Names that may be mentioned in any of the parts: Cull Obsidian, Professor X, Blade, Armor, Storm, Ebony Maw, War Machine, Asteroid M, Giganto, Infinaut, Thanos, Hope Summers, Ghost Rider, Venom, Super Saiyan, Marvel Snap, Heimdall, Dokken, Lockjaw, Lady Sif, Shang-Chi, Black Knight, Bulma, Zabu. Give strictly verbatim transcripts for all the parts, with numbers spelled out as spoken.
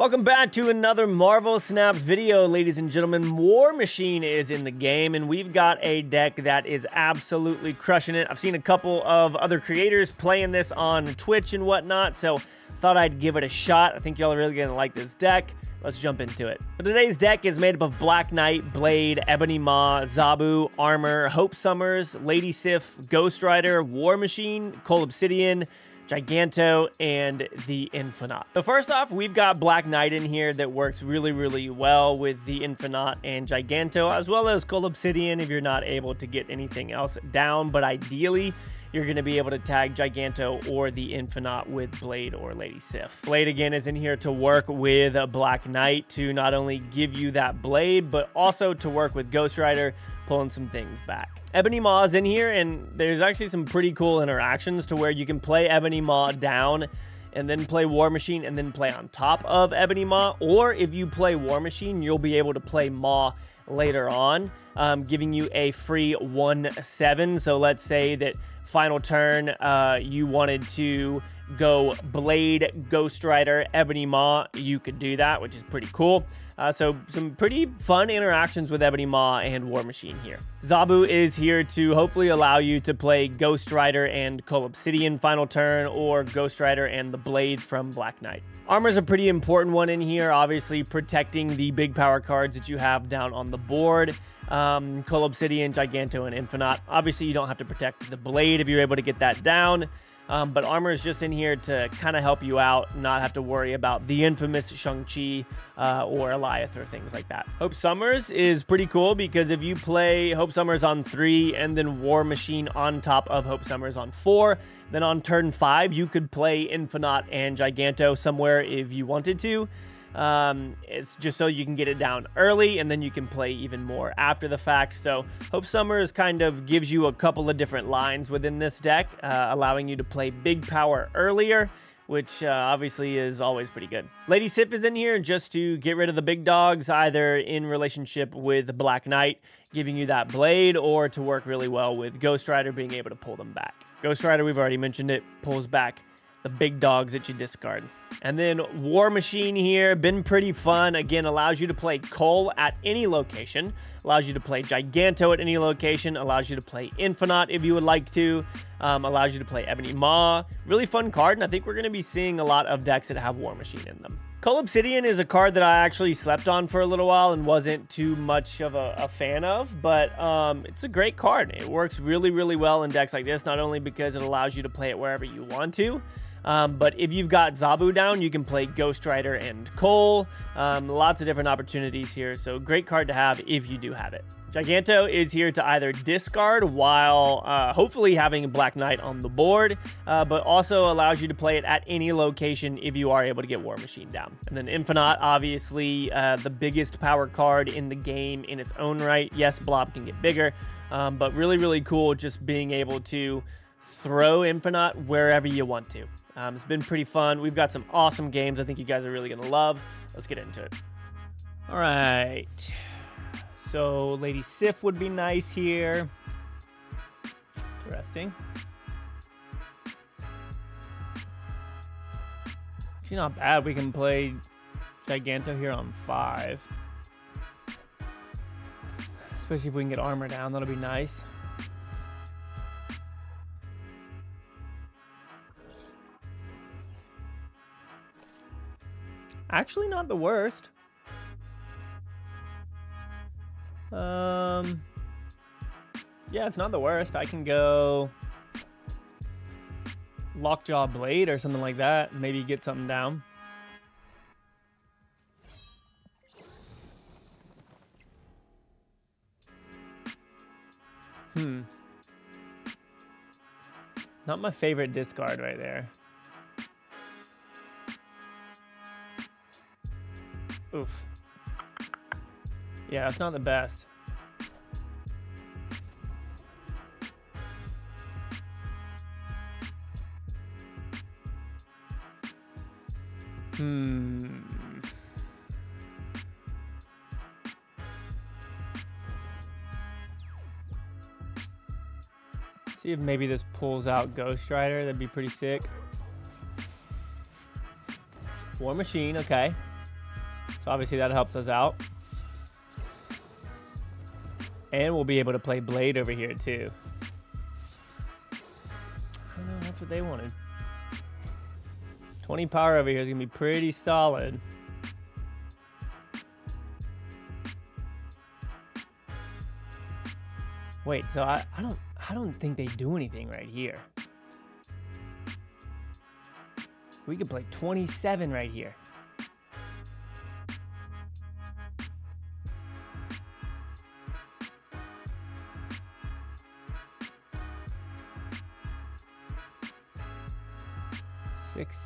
Welcome back to another Marvel Snap video, ladies and gentlemen. War Machine is in the game, and we've got a deck that is absolutely crushing it. I've seen a couple of other creators playing this on Twitch and whatnot, so thought I'd give it a shot. I think y'all are really gonna like this deck. Let's jump into it. So today's deck is made up of Black Knight, Blade, Ebony Maw, Zabu, Armor, Hope Summers, Lady Sif, Ghost Rider, War Machine, Cull Obsidian, Giganto, and the Infinaut. So first off, we've got Black Knight in here that works really, really well with the Infinaut and Giganto, as well as Cull Obsidian if you're not able to get anything else down, but ideally, you're going to be able to tag Giganto or the Infinaut with Blade or Lady Sif. Blade, again, is in here to work with a Black Knight to not only give you that Blade, but also to work with Ghost Rider, pulling some things back. Ebony Maw is in here, and there's actually some pretty cool interactions to where you can play Ebony Maw down and then play War Machine and then play on top of Ebony Maw. Or if you play War Machine, you'll be able to play Maw later on, um, giving you a free one seven. So let's say that final turn, uh, you wanted to go Blade, Ghost Rider, Ebony Maw. You could do that, which is pretty cool. Uh, so some pretty fun interactions with Ebony Maw and War Machine here. Zabu is here to hopefully allow you to play Ghost Rider and Cull Obsidian final turn, or Ghost Rider and the Blade from Black Knight. Armor is a pretty important one in here, obviously protecting the big power cards that you have down on the board. Um, Cull Obsidian, Giganto, and Infinaut. Obviously, you don't have to protect the Blade if you're able to get that down. Um, but Armor is just in here to kind of help you out, not have to worry about the infamous Shang-Chi uh, or Eliath or things like that. Hope Summers is pretty cool because if you play Hope Summers on three and then War Machine on top of Hope Summers on four, then on turn five, you could play Infinaut and Giganto somewhere if you wanted to. Um, it's just so you can get it down early, and then you can play even more after the fact. So Hope Summers kind of gives you a couple of different lines within this deck, uh, allowing you to play big power earlier, which uh, obviously is always pretty good. Lady Sif is in here just to get rid of the big dogs, either in relationship with Black Knight, giving you that Blade, or to work really well with Ghost Rider, being able to pull them back. Ghost Rider, we've already mentioned it, pulls back the big dogs that you discard. And then War Machine here, been pretty fun. Again, allows you to play Cull at any location, allows you to play Giganto at any location, allows you to play Infinaut if you would like to, um, allows you to play Ebony Maw. Really fun card, and I think we're gonna be seeing a lot of decks that have War Machine in them. Cull Obsidian is a card that I actually slept on for a little while and wasn't too much of a, a fan of, but um, it's a great card. It works really, really well in decks like this, not only because it allows you to play it wherever you want to, Um, but if you've got Zabu down, you can play Ghost Rider and Cull. Um, lots of different opportunities here, so great card to have if you do have it. Giganto is here to either discard while uh, hopefully having Black Knight on the board, uh, but also allows you to play it at any location if you are able to get War Machine down. And then Infinaut, obviously uh, the biggest power card in the game in its own right. Yes, Blob can get bigger, um, but really, really cool just being able to throw Infinaut wherever you want to. Um, it's been pretty fun. We've got some awesome games I think you guys are really going to love. Let's get into it. All right. So Lady Sif would be nice here. Interesting. She's not bad. We can play Giganto here on five. Especially if we can get Armor down. That'll be nice. Actually, not the worst. Um, yeah, it's not the worst. I can go Lockjaw Blade or something like that. Maybe get something down. Hmm. Not my favorite discard right there. Oof. Yeah, it's not the best. Hmm. See if maybe this pulls out Ghost Rider. That'd be pretty sick. War Machine, okay. So obviously that helps us out. And we'll be able to play Blade over here too. I don't know, that's what they wanted. twenty power over here is going to be pretty solid. Wait, so I, I don't I don't think they do anything right here. We could play twenty-seven right here. Six.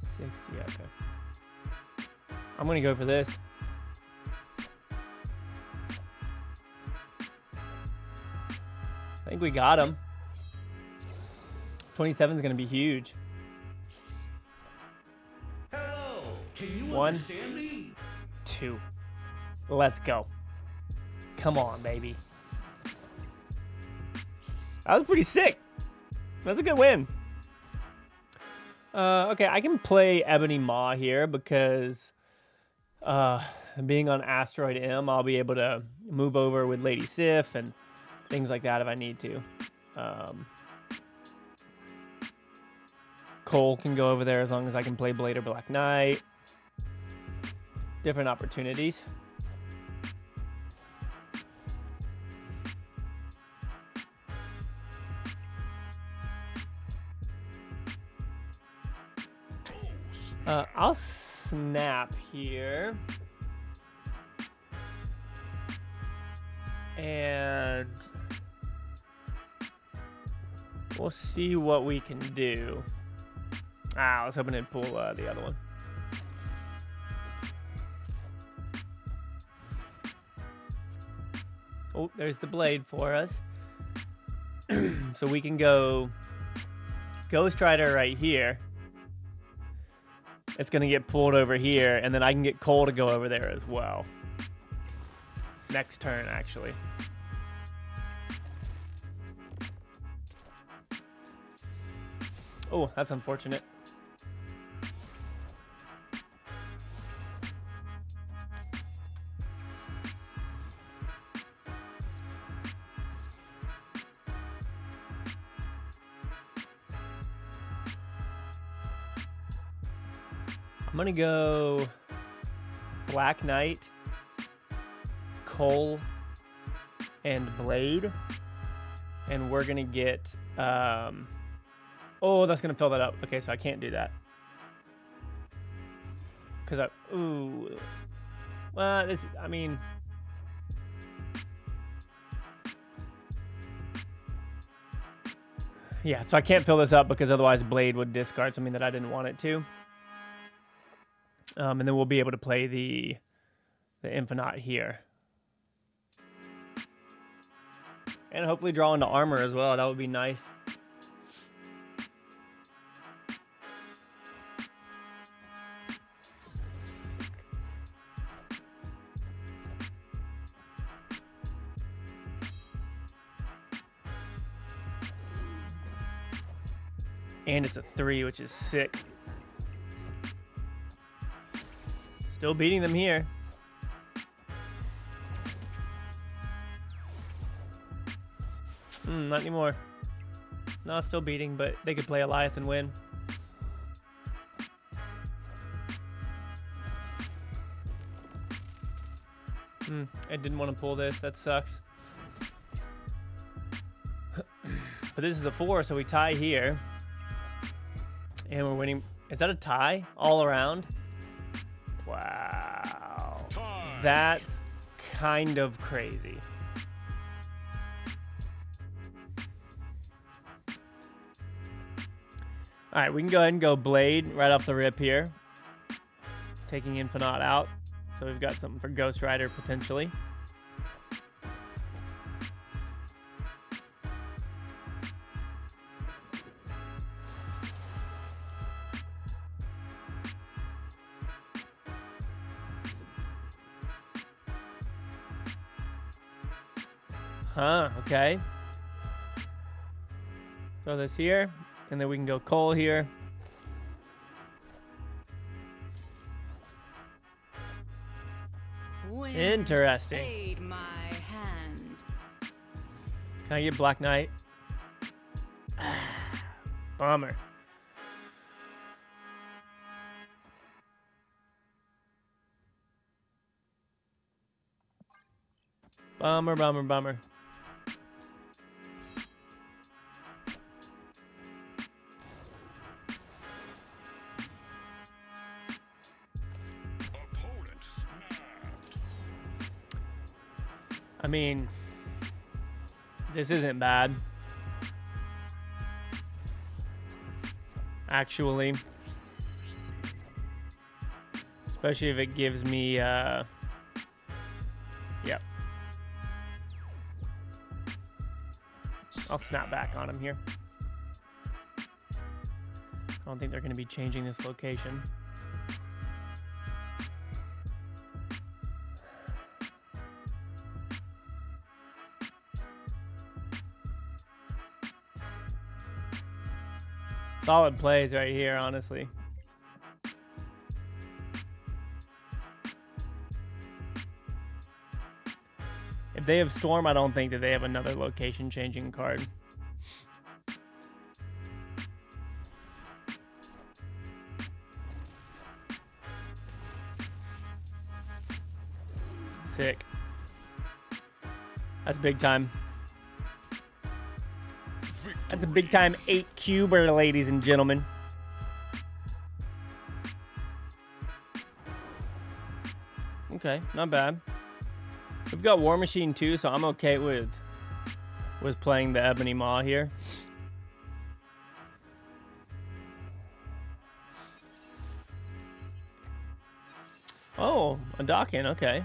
Six, yeah, okay. I'm gonna go for this. I think we got him. twenty-seven is going to be huge. Hello. Can you One, understand me? Two. Let's go. Come on, baby. That was pretty sick. That's a good win. Uh, okay, I can play Ebony Maw here because uh, being on Asteroid M, I'll be able to move over with Lady Sif and things like that if I need to. Um, Cole can go over there as long as I can play Blade or Black Knight. Different opportunities. Uh, I'll snap here. And we'll see what we can do. Ah, I was hoping it'd pull uh, the other one. Oh, there's the Blade for us. So we can go Ghost Rider right here. It's going to get pulled over here, and then I can get Cole to go over there as well. Next turn, actually. Oh, that's unfortunate. I'm gonna go Black Knight, Cole, and Blade, and we're gonna get um oh, that's gonna fill that up. Okay, so I can't do that because I ooh well this I mean yeah, so I can't fill this up because otherwise Blade would discard something that I didn't want it to, um and then we'll be able to play the the Infinaut here. And hopefully draw into Armor as well. That would be nice. And it's a three, which is sick. Still beating them here. Mm, not anymore. No, still beating, but they could play Eliath and win. Mm, I didn't want to pull this. That sucks. But this is a four, so we tie here. And we're winning. Is that a tie all around? Wow. Time. That's kind of crazy. All right, we can go ahead and go Blade right off the rip here. Taking Infinaut out. So we've got something for Ghost Rider potentially. Huh, okay. Throw this here. And then we can go Cole here. Interesting. My hand. Can I get Black Knight? Bomber. Bummer, bummer, bummer. I mean, this isn't bad. Actually. Especially if it gives me, uh, yep. I'll snap back on him here. I don't think they're going to be changing this location. Solid plays right here, honestly. If they have Storm, I don't think that they have another location changing card. Sick. That's big time. That's a big time eight cuber, ladies and gentlemen. Okay, not bad. We've got War Machine too, so I'm okay with was playing the Ebony Maw here. Oh, a Dokken, okay.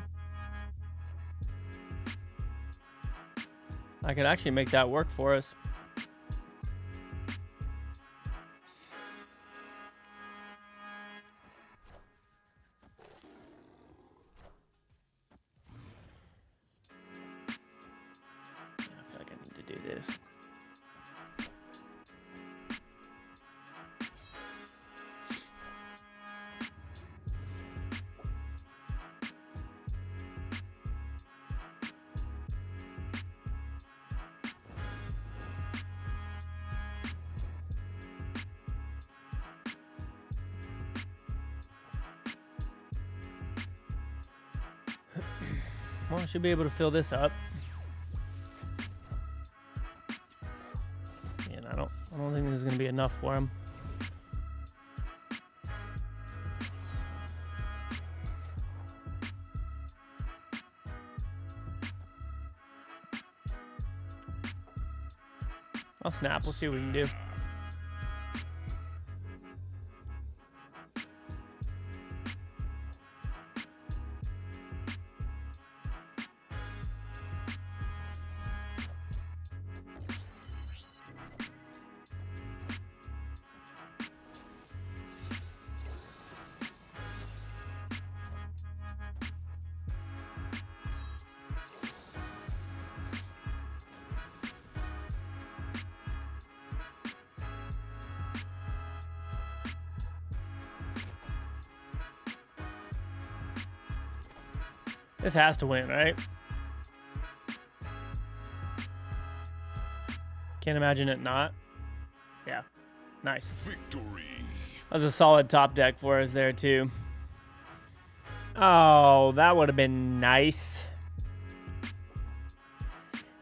I could actually make that work for us. Well, I should be able to fill this up. And I don't, I don't think there's going to be enough for him. I'll snap. We'll see what we can do. This has to win, right? Can't imagine it not. Yeah. Nice. Victory. That was a solid top deck for us there, too. Oh, that would have been nice.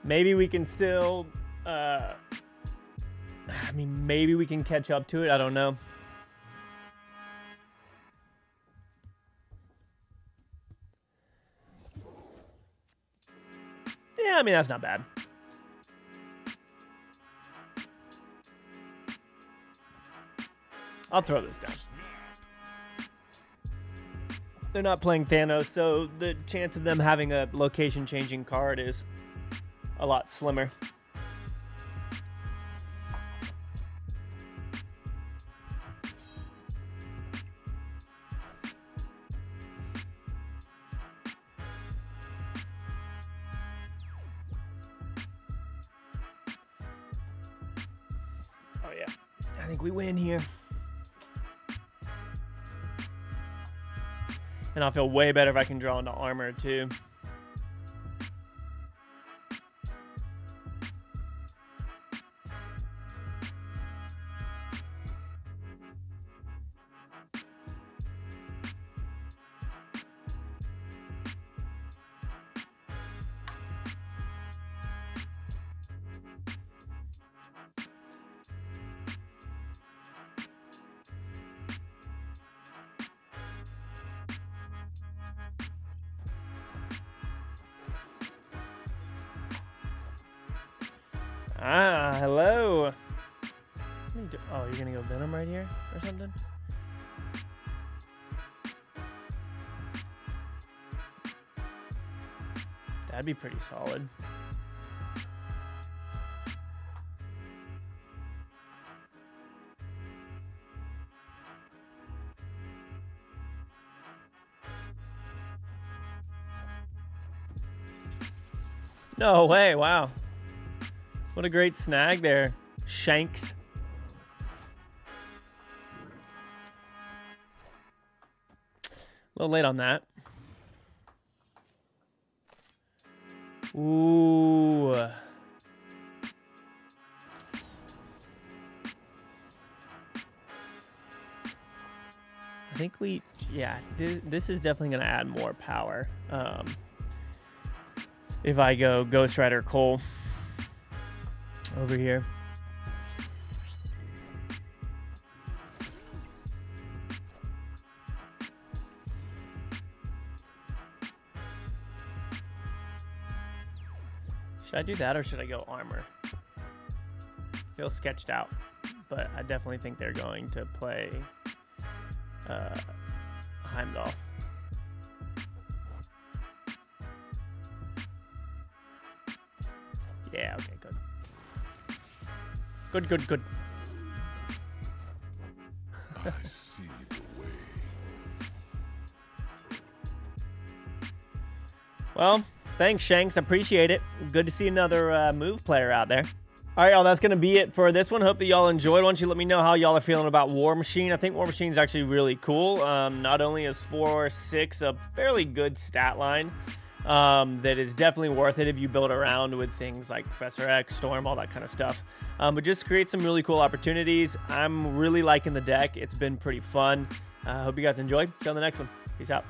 Maybe we can still... Uh, I mean, maybe we can catch up to it. I don't know. I mean, that's not bad. I'll throw this down. They're not playing Thanos, so the chance of them having a location-changing card is a lot slimmer. And I'll feel way better if I can draw into armor too. Ah, hello. Oh, you're gonna go Venom right here or something? That'd be pretty solid. No way, wow. What a great snag there, Shanks. A little late on that. Ooh. I think we, yeah, th this is definitely gonna add more power. Um, if I go Ghost Rider Cole over here. Should I do that or should I go armor? Feel sketched out, but I definitely think they're going to play uh, Heimdall. Yeah, okay, good. Good, good, good. I see the way. Well, thanks, Shanks. Appreciate it. Good to see another uh, move player out there. All right, y'all, that's going to be it for this one. Hope that y'all enjoyed. Why don't you let me know how y'all are feeling about War Machine. I think War Machine is actually really cool. Um, not only is four six a fairly good stat line, Um, that is definitely worth it if you build around with things like Professor X, Storm, all that kind of stuff. Um, but just create some really cool opportunities. I'm really liking the deck. It's been pretty fun. I uh, hope you guys enjoyed. See you on the next one. Peace out.